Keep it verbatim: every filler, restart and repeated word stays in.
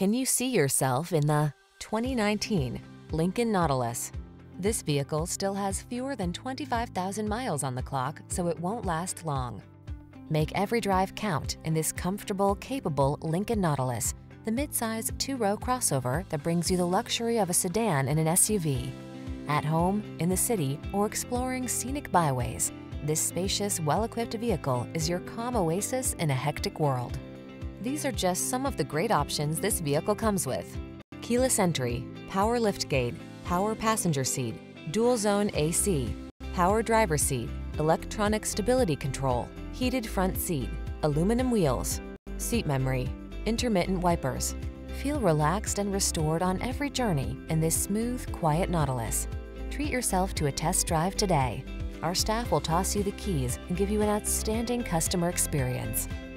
Can you see yourself in the twenty nineteen Lincoln Nautilus? This vehicle still has fewer than twenty-five thousand miles on the clock, so it won't last long. Make every drive count in this comfortable, capable Lincoln Nautilus, the midsize two-row crossover that brings you the luxury of a sedan and an S U V. At home, in the city, or exploring scenic byways, this spacious, well-equipped vehicle is your calm oasis in a hectic world. These are just some of the great options this vehicle comes with: keyless entry, power liftgate, power passenger seat, dual zone A C, power driver seat, electronic stability control, heated front seat, aluminum wheels, seat memory, intermittent wipers. Feel relaxed and restored on every journey in this smooth, quiet Nautilus. Treat yourself to a test drive today. Our staff will toss you the keys and give you an outstanding customer experience.